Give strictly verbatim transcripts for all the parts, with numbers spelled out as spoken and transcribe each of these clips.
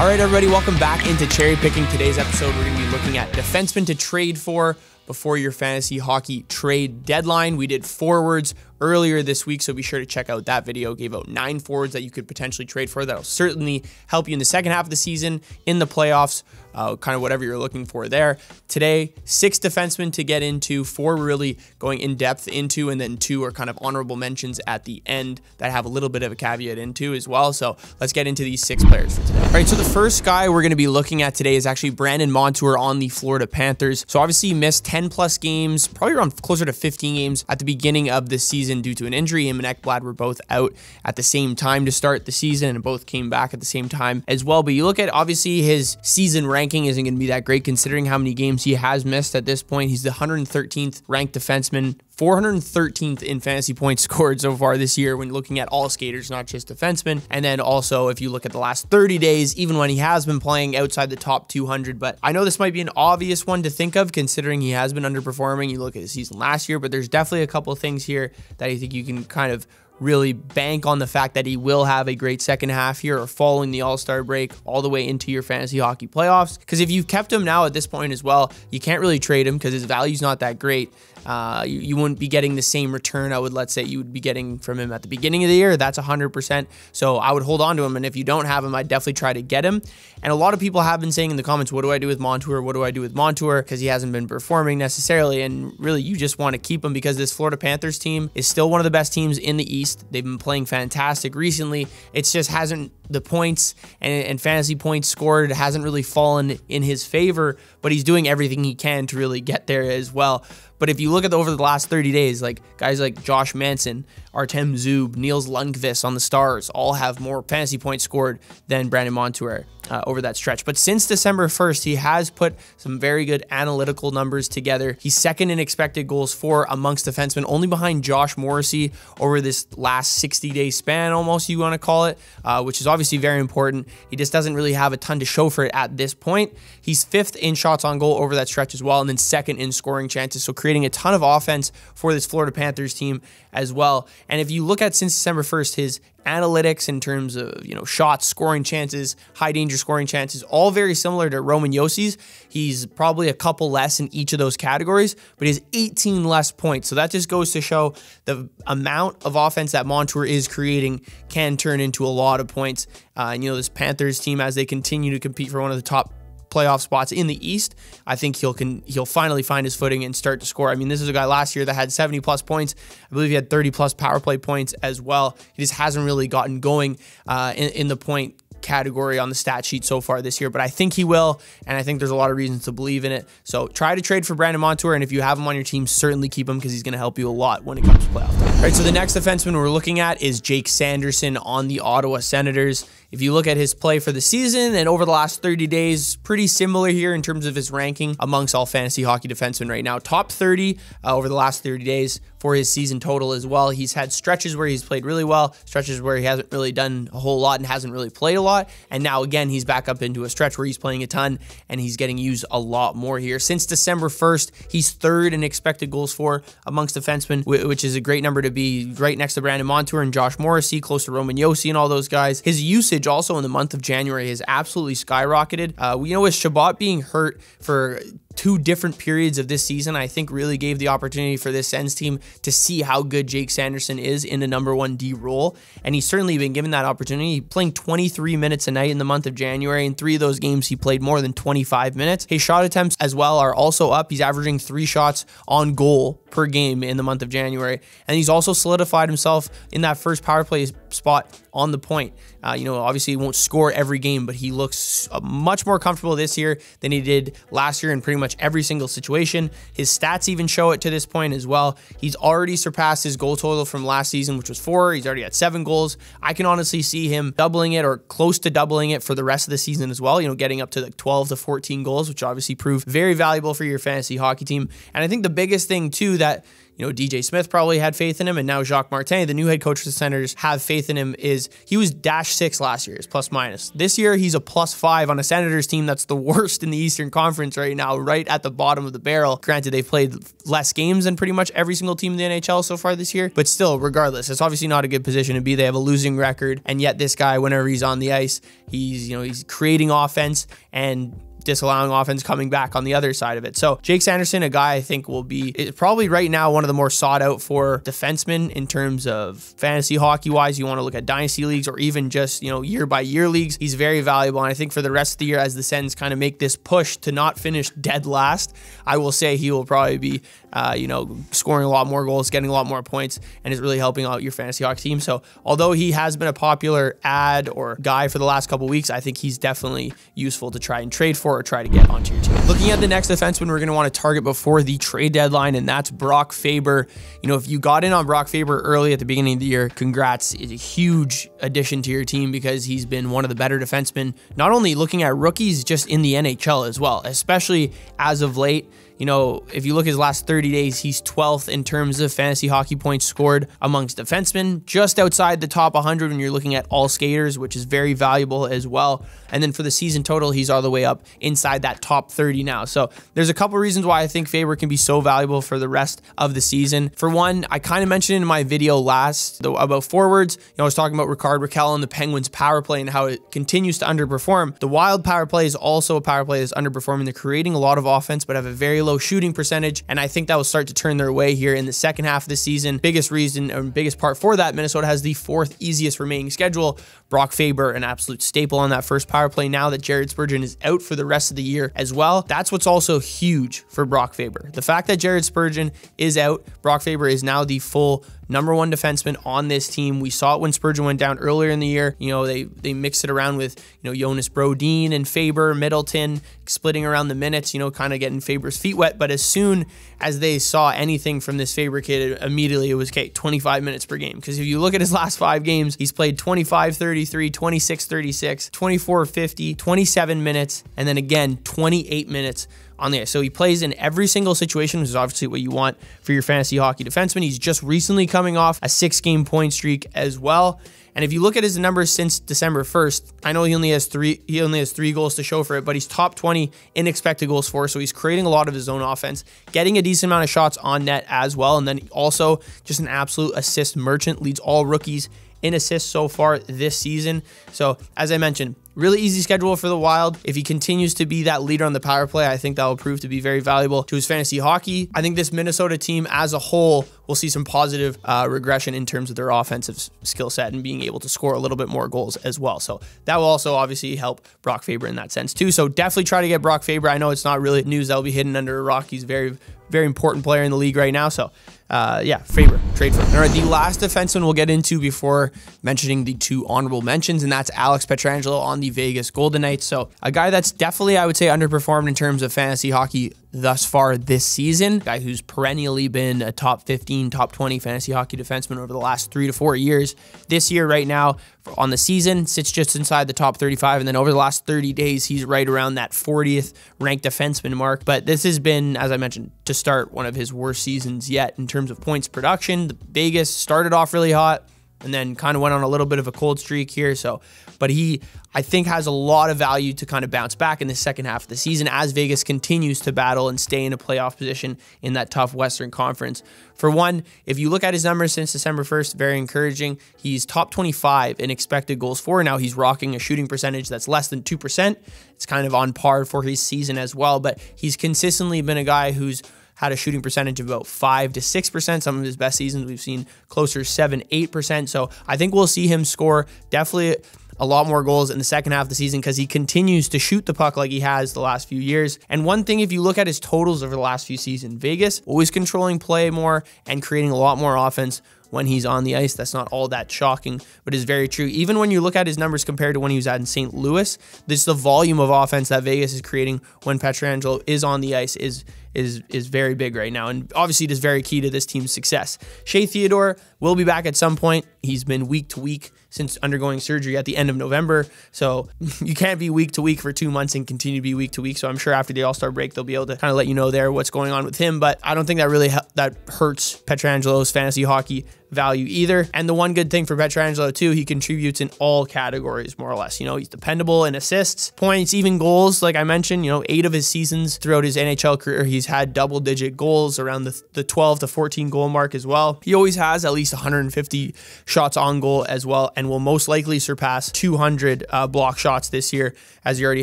All right, everybody, welcome back into Cherry Picking. Today's episode, we're going to be looking at defensemen to trade for before your fantasy hockey trade deadline. We did forwards earlier this week, so be sure to check out that video. Gave out nine forwards that you could potentially trade for. That'll certainly help you in the second half of the season, in the playoffs, uh, kind of whatever you're looking for there. Today, six defensemen to get into, four really going in depth into, and then two are kind of honorable mentions at the end that have a little bit of a caveat into as well. So let's get into these six players for today. All right, so the first guy we're going to be looking at today is actually Brandon Montour on the Florida Panthers. So obviously he missed ten plus games, probably around closer to fifteen games at the beginning of the season due to an injury. Him and Ekblad were both out at the same time to start the season, and both came back at the same time as well. But you look at, obviously his season ranking isn't going to be that great considering how many games he has missed at this point. He's the one hundred thirteenth ranked defenseman, four hundred thirteenth in fantasy points scored so far this year when looking at all skaters, not just defensemen. And then also, if you look at the last thirty days, even when he has been playing outside the top two hundred, but I know this might be an obvious one to think of considering he has been underperforming. You look at his season last year, but there's definitely a couple of things here that I think you can kind of really bank on the fact that he will have a great second half here or following the all-star break all the way into your fantasy hockey playoffs. Because if you've kept him now at this point as well, you can't really trade him because his value's not that great. Uh, you, you wouldn't be getting the same return I would, let's say, you would be getting from him at the beginning of the year. That's one hundred percent. So I would hold on to him. And if you don't have him, I'd definitely try to get him. And a lot of people have been saying in the comments, what do I do with Montour? What do I do with Montour? Because he hasn't been performing necessarily. And really, you just want to keep him because this Florida Panthers team is still one of the best teams in the East. They've been playing fantastic recently. It just hasn't, the points and, and fantasy points scored hasn't really fallen in his favor, but he's doing everything he can to really get there as well. But if you look at the, over the last thirty days, like guys like Josh Manson, Artem Zub, Niels Lundqvist on the Stars all have more fantasy points scored than Brandon Montour uh, over that stretch. But since December first, he has put some very good analytical numbers together. He's second in expected goals for amongst defensemen, only behind Josh Morrissey over this last sixty day span, almost you want to call it, uh, which is obviously very important. He just doesn't really have a ton to show for it at this point. He's fifth in shots on goal over that stretch as well, and then second in scoring chances. So creating Creating a ton of offense for this Florida Panthers team as well. And if you look at since December first, his analytics in terms of, you know, shots, scoring chances, high danger scoring chances, all very similar to Roman Josi's. He's probably a couple less in each of those categories, but he has eighteen less points. So that just goes to show the amount of offense that Montour is creating can turn into a lot of points. Uh, and, you know, this Panthers team, as they continue to compete for one of the top playoff spots in the East, I think he'll can he'll finally find his footing and start to score. I mean, this is a guy last year that had seventy plus points. I believe he had thirty plus power play points as well. He just hasn't really gotten going uh, in, in the point category on the stat sheet so far this year, but I think he will, and I think there's a lot of reasons to believe in it. So try to trade for Brandon Montour, and if you have him on your team, certainly keep him because he's going to help you a lot when it comes to playoff time. All right, so the next defenseman we're looking at is Jake Sanderson on the Ottawa Senators. If you look at his play for the season and over the last thirty days, pretty similar here in terms of his ranking amongst all fantasy hockey defensemen right now. Top thirty uh, over the last thirty days for his season total as well. He's had stretches where he's played really well, stretches where he hasn't really done a whole lot and hasn't really played a lot. And now again, he's back up into a stretch where he's playing a ton and he's getting used a lot more here. Since December first, he's third in expected goals for amongst defensemen, which is a great number to be right next to Brandon Montour and Josh Morrissey, close to Roman Josi and all those guys. His usage also in the month of January has absolutely skyrocketed. Uh, we know with Shabat being hurt for two different periods of this season, I think really gave the opportunity for this Sens team to see how good Jake Sanderson is in the number one D role. And he's certainly been given that opportunity. He's playing twenty-three minutes a night in the month of January. In three of those games, he played more than twenty-five minutes. His shot attempts as well are also up. He's averaging three shots on goal per game in the month of January. And he's also solidified himself in that first power play spot on the point. Uh, you know, obviously he won't score every game, but he looks much more comfortable this year than he did last year in pretty much every single situation. His stats even show it to this point as well. He's already surpassed his goal total from last season, which was four. He's already had seven goals. I can honestly see him doubling it or close to doubling it for the rest of the season as well, you know, getting up to like twelve to fourteen goals, which obviously prove very valuable for your fantasy hockey team. And I think the biggest thing too that, you know, D J Smith probably had faith in him, and now Jacques Martin, the new head coach for the Senators, have faith in him. Is he was dash six last year, his plus minus. This year, he's a plus five on a Senators team that's the worst in the Eastern Conference right now, right at the bottom of the barrel. Granted, they've played less games than pretty much every single team in the N H L so far this year, but still, regardless, it's obviously not a good position to be. They have a losing record, and yet this guy, whenever he's on the ice, he's, you know, he's creating offense and disallowing offense coming back on the other side of it. So Jake Sanderson, a guy I think will be is probably right now one of the more sought out for defensemen in terms of fantasy hockey wise. You want to look at dynasty leagues or even just, you know, year by year leagues. He's very valuable. And I think for the rest of the year, as the Sens kind of make this push to not finish dead last, I will say he will probably be, uh, you know, scoring a lot more goals, getting a lot more points, and is really helping out your fantasy hockey team. So although he has been a popular ad or guy for the last couple of weeks, I think he's definitely useful to try and trade for or try to get onto your team. Looking at the next defenseman we're going to want to target before the trade deadline, and that's Brock Faber. You know, if you got in on Brock Faber early at the beginning of the year, congrats. It's a huge addition to your team because he's been one of the better defensemen, not only looking at rookies, just in the N H L as well, especially as of late. You know, if you look at his last thirty days, he's twelfth in terms of fantasy hockey points scored amongst defensemen, just outside the top one hundred when you're looking at all skaters, which is very valuable as well. And then for the season total, he's all the way up inside that top thirty now. So there's a couple of reasons why I think Faber can be so valuable for the rest of the season. For one, I kind of mentioned in my video last though about forwards, you know, I was talking about Rickard Rakell and the Penguins power play and how it continues to underperform. The Wild power play is also a power play that's underperforming. They're creating a lot of offense, but have a very low Low shooting percentage, and I think that will start to turn their way here in the second half of the season. Biggest reason and biggest part for that, Minnesota has the fourth easiest remaining schedule. Brock Faber, an absolute staple on that first power play now that Jared Spurgeon is out for the rest of the year as well. That's what's also huge for Brock Faber. The fact that Jared Spurgeon is out, Brock Faber is now the full number one defenseman on this team. We saw it when Spurgeon went down earlier in the year. You know, they they mixed it around with, you know, Jonas Brodin and Faber, Middleton, splitting around the minutes, you know, kind of getting Faber's feet wet. But as soon as they saw anything from this Faber kid, immediately it was, okay, twenty-five minutes per game. Because if you look at his last five games, he's played twenty-five thirty-three, twenty-six thirty-six, twenty-four fifty, twenty-seven minutes, and then again, twenty-eight minutes. On the ice. So he plays in every single situation, which is obviously what you want for your fantasy hockey defenseman. He's just recently coming off a six-game point streak as well. And if you look at his numbers since December first, I know he only has three he only has three goals to show for it, but he's top twenty in expected goals for, so he's creating a lot of his own offense, getting a decent amount of shots on net as well, and then also just an absolute assist merchant, leads all rookies in assists so far this season. So as I mentioned, really easy schedule for the Wild. If he continues to be that leader on the power play, I think that will prove to be very valuable to his fantasy hockey. I think this Minnesota team as a whole will see some positive uh, regression in terms of their offensive skill set and being able to score a little bit more goals as well. So that will also obviously help Brock Faber in that sense too. So definitely try to get Brock Faber. I know it's not really news that'll be hidden under a rock. He's very, very important player in the league right now. So uh, yeah, Faber, trade for him. All right, the last defenseman we'll get into before mentioning the two honorable mentions, and that's Alex Pietrangelo on the Vegas Golden Knights. So a guy that's definitely, I would say, underperformed in terms of fantasy hockey thus far this season. A guy who's perennially been a top fifteen, top twenty fantasy hockey defenseman over the last three to four years. This year right now on the season sits just inside the top thirty-five. And then over the last thirty days, he's right around that fortieth ranked defenseman mark. But this has been, as I mentioned, to start one of his worst seasons yet in terms of points production. The Vegas started off really hot, and then kind of went on a little bit of a cold streak here. So, but he, I think, has a lot of value to kind of bounce back in the second half of the season as Vegas continues to battle and stay in a playoff position in that tough Western Conference. For one, if you look at his numbers since December first, very encouraging. He's top twenty-five in expected goals for. Now he's rocking a shooting percentage that's less than two percent. It's kind of on par for his season as well, but he's consistently been a guy who's had a shooting percentage of about five to six percent. Some of his best seasons we've seen closer to seven, eight percent. So I think we'll see him score definitely a lot more goals in the second half of the season because he continues to shoot the puck like he has the last few years. And one thing, if you look at his totals over the last few seasons, Vegas always controlling play more and creating a lot more offense when he's on the ice. That's not all that shocking, but is very true. Even when you look at his numbers compared to when he was at in Saint Louis, this is the volume of offense that Vegas is creating when Pietrangelo is on the ice is is is very big right now, and obviously it is very key to this team's success. Shea Theodore will be back at some point. He's been week to week since undergoing surgery at the end of November, so you can't be week to week for two months and continue to be week to week. So I'm sure after the All-Star break, they'll be able to kind of let you know there what's going on with him, but I don't think that really that hurts Pietrangelo's fantasy hockey value either. And the one good thing for Pietrangelo too, he contributes in all categories more or less. You know, he's dependable in assists, points, even goals. Like I mentioned, you know, eight of his seasons throughout his N H L career, he's had double digit goals around the, the twelve to fourteen goal mark as well. He always has at least one hundred fifty shots on goal as well, and will most likely surpass two hundred uh, block shots this year, as he already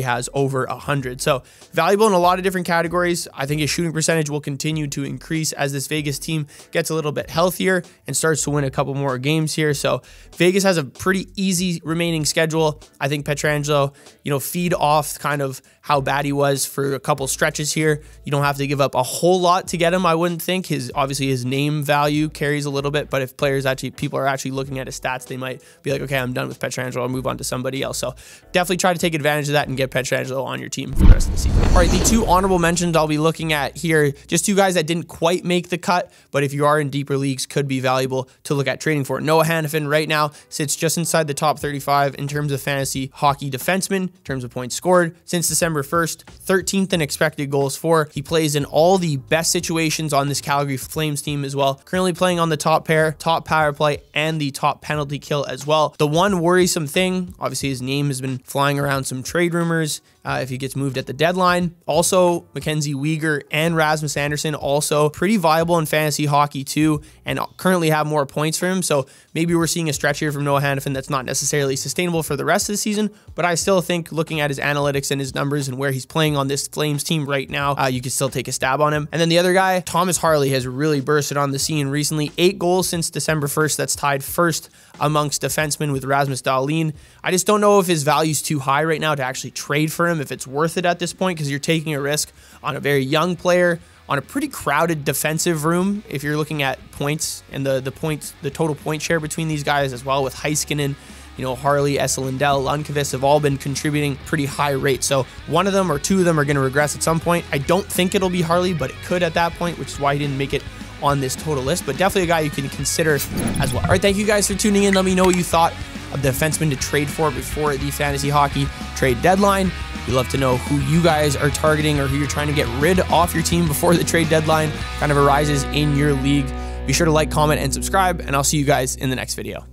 has over one hundred. So valuable in a lot of different categories. I think his shooting percentage will continue to increase as this Vegas team gets a little bit healthier and starts to win a couple more games here. So Vegas has a pretty easy remaining schedule. I think Pietrangelo, you know, feed off kind of how bad he was for a couple stretches here. You don't have to give up a whole lot to get him, I wouldn't think. His obviously his name value carries a little bit, but if players actually people are actually looking at his stats, they might be like, okay, I'm done with Pietrangelo, I'll move on to somebody else. So definitely try to take advantage of that and get Pietrangelo on your team for the rest of the season. All right, the two honorable mentions I'll be looking at here, just two guys that didn't quite make the cut, but if you are in deeper leagues, could be valuable to look at trading for. Noah Hanifin right now sits just inside the top thirty-five in terms of fantasy hockey defensemen, in terms of points scored since December first, thirteenth in expected goals for. He plays in all the best situations on this Calgary Flames team as well. Currently playing on the top pair, top power play, and the top penalty kill as well. The one worrisome thing, obviously his name has been flying around some trade rumors uh, if he gets moved at the deadline. Also, Mackenzie Weegar and Rasmus Andersson also pretty viable in fantasy hockey too, and currently have more more points for him. So maybe we're seeing a stretch here from Noah Hanifin that's not necessarily sustainable for the rest of the season, but I still think looking at his analytics and his numbers and where he's playing on this Flames team right now, uh, you can still take a stab on him. And then the other guy, Thomas Harley, has really bursted on the scene recently. Eight goals since December first. That's tied first amongst defensemen with Rasmus Dahlin. I just don't know if his value's too high right now to actually trade for him, if it's worth it at this point, because you're taking a risk on a very young player, on a pretty crowded defensive room if you're looking at points and the the points, the total point share between these guys as well, with Heiskanen, you know, Harley, Esselindell, Lundqvist have all been contributing pretty high rates. So one of them or two of them are going to regress at some point. I don't think it'll be Harley, but it could at that point, which is why he didn't make it on this total list, but definitely a guy you can consider as well. All right, thank you guys for tuning in. Let me know what you thought of the defenseman to trade for before the fantasy hockey trade deadline. We'd love to know who you guys are targeting or who you're trying to get rid off your team before the trade deadline kind of arises in your league. Be sure to like, comment, and subscribe, and I'll see you guys in the next video.